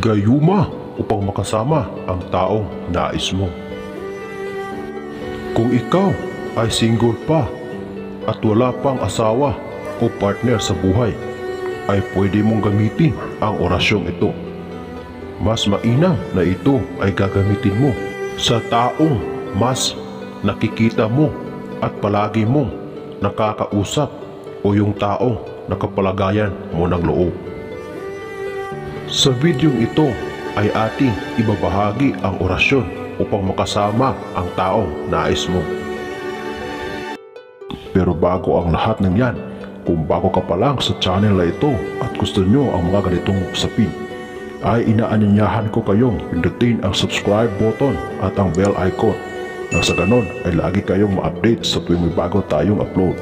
Gayuma upang makasama ang taong nais mo. Kung ikaw ay single pa at wala pang asawa o partner sa buhay, ay pwede mong gamitin ang orasyong ito. Mas mainam na ito ay gagamitin mo sa taong mas nakikita mo at palagi mong nakakausap o yung taong nakapalagayan mo ng loob. Sa videong ito ay ating ibabahagi ang orasyon upang makasama ang taong nais mo. Pero bago ang lahat ng yan, kung bago ka pa lang sa channel na ito at gusto nyo ang mga ganitong usapin, ay inaanyayahan ko kayong pindutin ang subscribe button at ang bell icon. Nang sa ganon ay lagi kayong ma-update sa tuwing may bago tayong upload.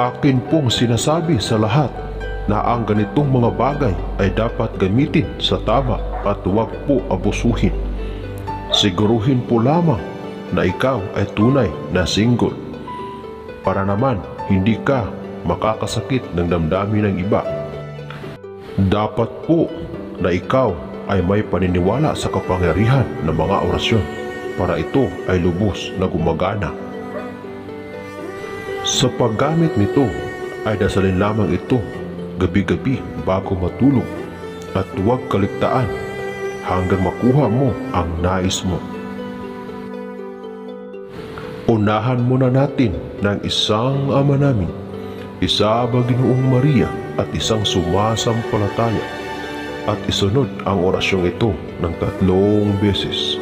Akin pong sinasabi sa lahat na ang ganitong mga bagay ay dapat gamitin sa tama at huwag po abusuhin. Siguruhin po lamang na ikaw ay tunay na single para naman hindi ka makakasakit ng damdamin ng iba. Dapat po na ikaw ay may paniniwala sa kapangyarihan ng mga orasyon para ito ay lubos na gumagana. Sa paggamit nito ay dasalin lamang ito gabi-gabi bago matulog at huwag kaligtaan hanggang makuha mo ang nais mo. Unahan muna natin ng isang ama namin, isa Baginoong Maria at isang sumasampalataya at isunod ang orasyong ito ng 3 beses.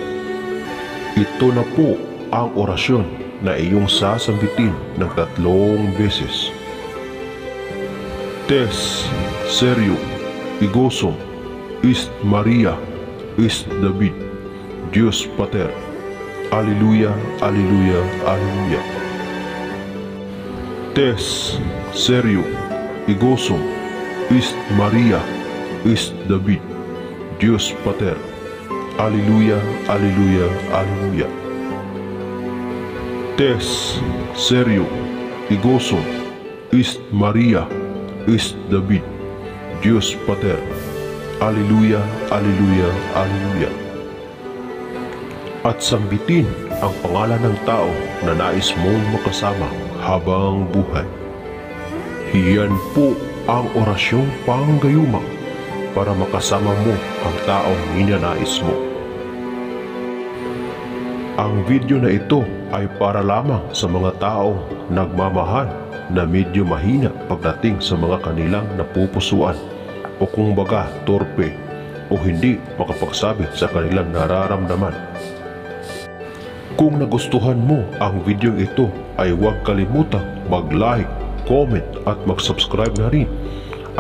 Ito na po ang orasyon na iyong sasambitin ng 3 beses. Tes Serio Igosom Ist Maria Ist David Dios Pater Alleluia Alleluia Alleluia. Tes Serio Igosom Ist Maria Ist David Dios Pater Alleluia Alleluia Alleluia. Tes Serio Igosom Ist Maria Ist David Dios Pater Alleluia Alleluia Alleluia. At sambitin ang pangalan ng tao na nais mong makasama habang buhay. Hiyan po ang orasyong panggayuma para makasama mo ang taong ninanais mo. Ang video na ito ay para lamang sa mga taong nagmamahal na medyo mahina pagdating sa mga kanilang napupusuan o kung baga torpe o hindi makapagsabi sa kanilang nararamdaman. Kung nagustuhan mo ang video ito ay huwag kalimutang mag-like, comment at mag-subscribe na rin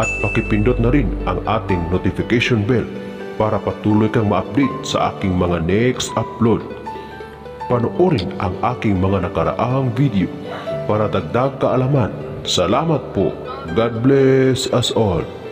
at pakipindot na rin ang ating notification bell para patuloy kang ma-update sa aking mga next upload. Panoorin ang aking mga nakaraang video para dagdag kaalaman. Salamat po. God bless us all.